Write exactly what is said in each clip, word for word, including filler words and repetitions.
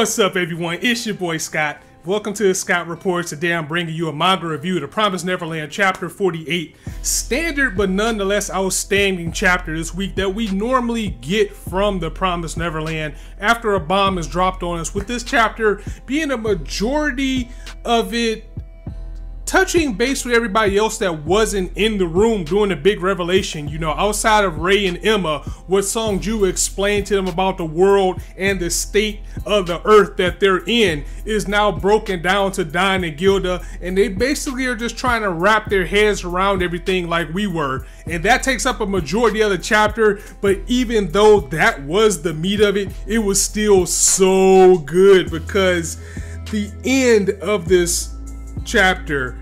What's up, everyone? It's your boy Scott. Welcome to Scott Reports. Today I'm bringing you a manga review of The Promised Neverland Chapter forty-eight. Standard but nonetheless outstanding chapter this week that we normally get from The Promised Neverland after a bomb is dropped on us, with this chapter being a majority of it touching base with everybody else that wasn't in the room during the big revelation. You know, outside of Ray and Emma, what Sonju explained to them about the world and the state of the earth that they're in is now broken down to Don and Gilda, and they basically are just trying to wrap their heads around everything like we were. And that takes up a majority of the chapter, but even though that was the meat of it, it was still so good, because the end of this chapter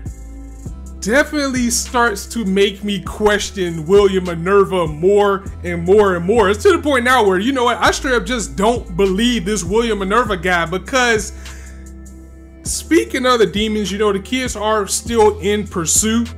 definitely starts to make me question William Minerva more and more and more. It's to the point now where, you know what, I straight up just don't believe this William Minerva guy, because speaking of the demons, you know, the kids are still in pursuit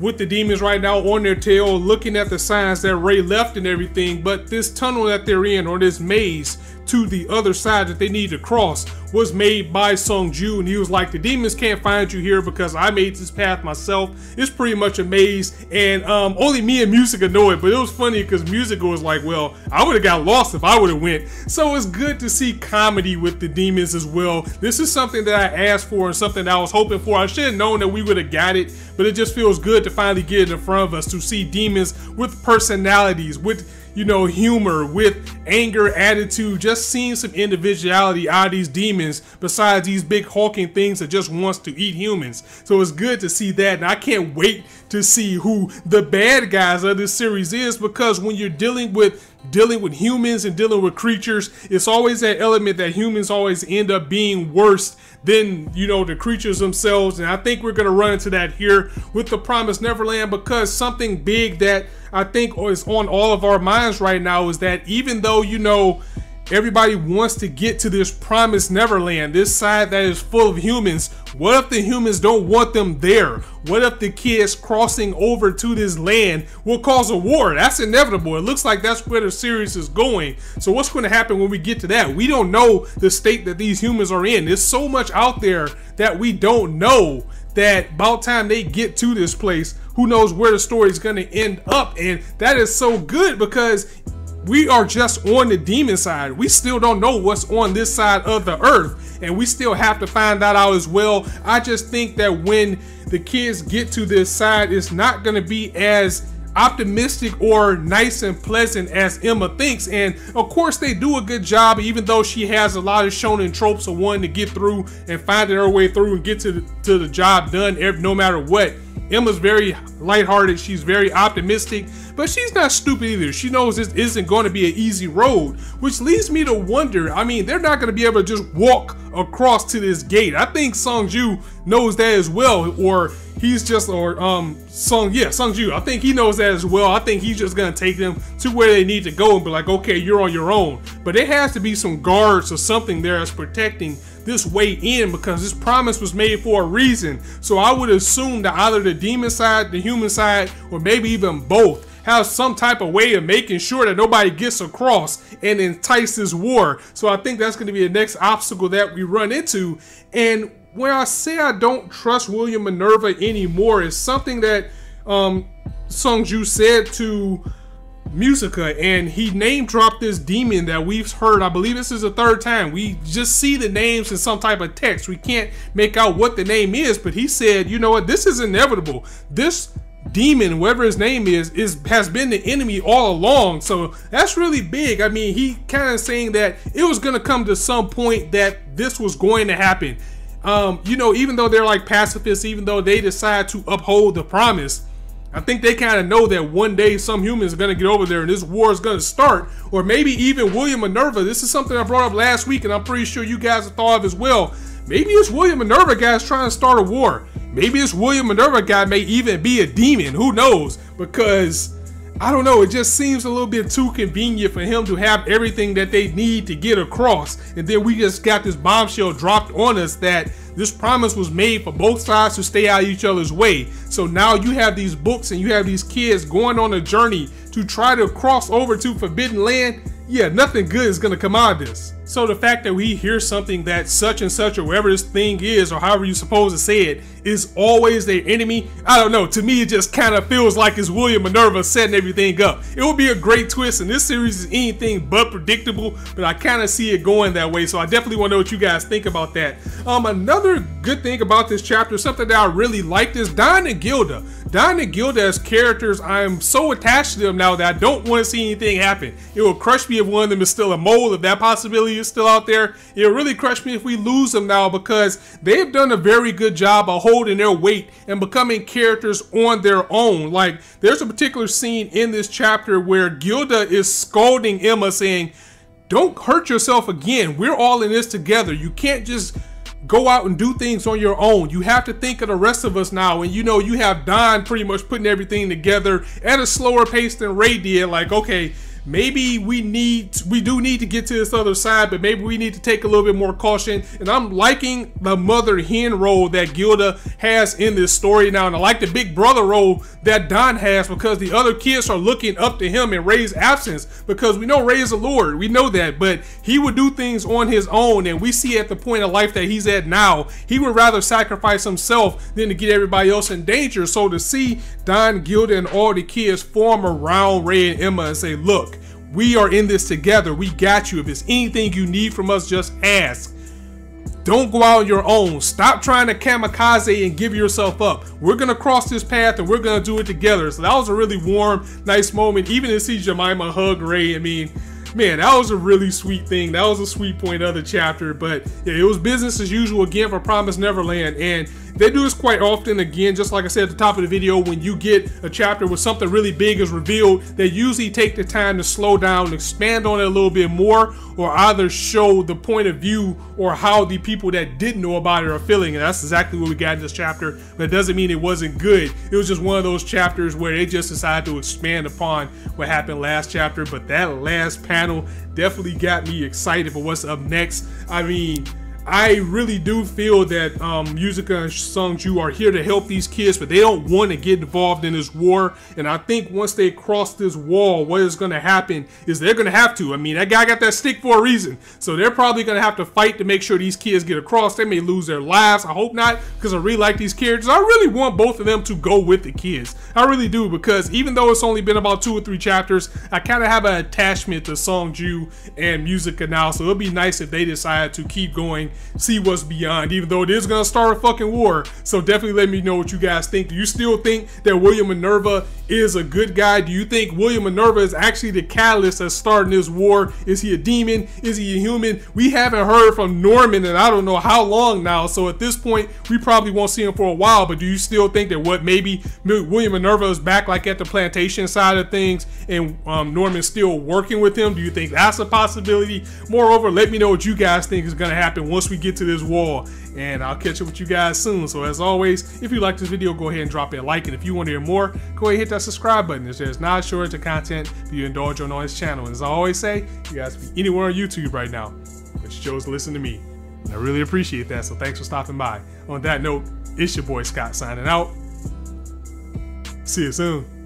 with the demons right now on their tail, looking at the signs that Ray left and everything. But this tunnel that they're in, or this maze to the other side that they need to cross, was made by Sonju, and he was like, the demons can't find you here because I made this path myself. It's pretty much a maze, and um, only me and Musica know it. But it was funny because Musica was like, well, I would have got lost if I would have went. So it's good to see comedy with the demons as well. This is something that I asked for and something that I was hoping for. I should have known that we would have got it, but it just feels good to finally get it in front of us, to see demons with personalities, with, you know, humor, with anger, attitude, just seeing some individuality out of these demons besides these big hulking things that just wants to eat humans. So it's good to see that, and I can't wait to see who the bad guys of this series is, because when you're dealing with dealing with humans and dealing with creatures, it's always that element that humans always end up being worse than, you know, the creatures themselves. And I think we're going to run into that here with The Promised Neverland, because something big that I think is on all of our minds right now is that even though, you know, everybody wants to get to this Promised Neverland, this side that is full of humans, what if the humans don't want them there? What if the kids crossing over to this land will cause a war? That's inevitable. It looks like that's where the series is going. So what's going to happen when we get to that? We don't know the state that these humans are in. There's so much out there that we don't know, that by the time they get to this place, who knows where the story is going to end up. And that is so good, because we are just on the demon side. We still don't know what's on this side of the earth, and we still have to find that out as well. I just think that when the kids get to this side, it's not going to be as optimistic or nice and pleasant as Emma thinks. And of course they do a good job, even though she has a lot of shonen tropes of wanting to get through and finding her way through and get to the, to the job done no matter what. Emma's very lighthearted, she's very optimistic, but she's not stupid either. She knows this isn't going to be an easy road, which leads me to wonder, I mean, they're not going to be able to just walk across to this gate. I think Sonju knows that as well, or he's just, or um, Song, yeah, Sonju, I think he knows that as well. I think he's just going to take them to where they need to go and be like, okay, you're on your own. But there has to be some guards or something there that's protecting this way in, because this promise was made for a reason. So I would assume that either the demon side, the human side, or maybe even both have some type of way of making sure that nobody gets across and entice this war. So I think that's going to be the next obstacle that we run into. And when I say I don't trust William Minerva anymore, is something that um, Sonju said to Musica, and he name dropped this demon that we've heard. I believe this is the third time. We just see the names in some type of text. We can't make out what the name is, but he said, you know what, this is inevitable. This demon, whatever his name is, is has been the enemy all along. So that's really big. I mean, he kind of saying that it was going to come to some point that this was going to happen. Um, you know, even though they're like pacifists, even though they decide to uphold the promise, I think they kind of know that one day some humans are going to get over there and this war is going to start. Or maybe even William Minerva. This is something I brought up last week, and I'm pretty sure you guys have thought of as well. Maybe it's William Minerva guy's trying to start a war. Maybe it's William Minerva guy may even be a demon. Who knows? Because, I don't know, it just seems a little bit too convenient for him to have everything that they need to get across. And then we just got this bombshell dropped on us that this promise was made for both sides to stay out of each other's way. So now you have these books and you have these kids going on a journey to try to cross over to Forbidden Land. Yeah, nothing good is going to come out of this. So the fact that we hear something that such and such or whatever this thing is, or however you supposed to say it, is always their enemy, I don't know. To me, it just kind of feels like it's William Minerva setting everything up. It would be a great twist, and this series is anything but predictable, but I kind of see it going that way, so I definitely want to know what you guys think about that. Um, another good thing about this chapter, something that I really liked, is Don and Gilda. Don and Gilda as characters, I am so attached to them now that I don't want to see anything happen. It will crush me if one of them is still a mole, if that possibility is still out there. It will really crush me if we lose them now, because they've done a very good job of holding their weight and becoming characters on their own. Like, there's a particular scene in this chapter where Gilda is scolding Emma, saying, "Don't hurt yourself again. We're all in this together. You can't just go out and do things on your own. You have to think of the rest of us now." And you know, you have Don pretty much putting everything together at a slower pace than Ray did. Like, okay, maybe we need, we do need to get to this other side, but maybe we need to take a little bit more caution. And I'm liking the mother hen role that Gilda has in this story now. And I like the big brother role that Don has, because the other kids are looking up to him in Ray's absence, because we know Ray is a lord. We know that, but he would do things on his own. And we see at the point of life that he's at now, he would rather sacrifice himself than to get everybody else in danger. So to see Don, Gilda, and all the kids form around Ray and Emma and say, "Look, we are in this together. We got you. If it's anything you need from us, just ask. Don't go out on your own. Stop trying to kamikaze and give yourself up. We're going to cross this path and we're going to do it together." So that was a really warm, nice moment. Even to see Jemima hug Ray, I mean, man, that was a really sweet thing. That was a sweet point of the chapter. But yeah, it was business as usual again for Promised Neverland. And they do this quite often. Again, just like I said at the top of the video, when you get a chapter where something really big is revealed, they usually take the time to slow down and expand on it a little bit more, or either show the point of view or how the people that didn't know about it are feeling. And that's exactly what we got in this chapter. But it doesn't mean it wasn't good. It was just one of those chapters where they just decided to expand upon what happened last chapter. But that last panel definitely got me excited for what's up next. I mean, I really do feel that um, Musica and Sonju are here to help these kids, but they don't want to get involved in this war. And I think once they cross this wall, what is going to happen is they're going to have to. I mean, that guy got that stick for a reason. So they're probably going to have to fight to make sure these kids get across. They may lose their lives. I hope not, because I really like these characters. I really want both of them to go with the kids. I really do, because even though it's only been about two or three chapters, I kind of have an attachment to Sonju and Musica now. So it'll be nice if they decide to keep going, see what's beyond, even though it is going to start a fucking war. So definitely let me know what you guys think. Do you still think that William Minerva is a good guy? Do you think William Minerva is actually the catalyst that's starting this war? Is he a demon? Is he a human? We haven't heard from Norman in I don't know how long now, so at this point we probably won't see him for a while. But do you still think that what maybe William Minerva is back, like at the plantation side of things, and um, Norman's still working with him? Do you think that's a possibility? Moreover, let me know what you guys think is going to happen once we get to this wall, and I'll catch up with you guys soon. So as always, if you like this video, go ahead and drop a like, and if you want to hear more, go ahead and hit that subscribe button, as there's not shortage of content that you indulge on on this channel. And as I always say, you guys can be anywhere on YouTube right now, but you chose to listen to me, and I really appreciate that, so thanks for stopping by. On that note, it's your boy Scott signing out. See you soon.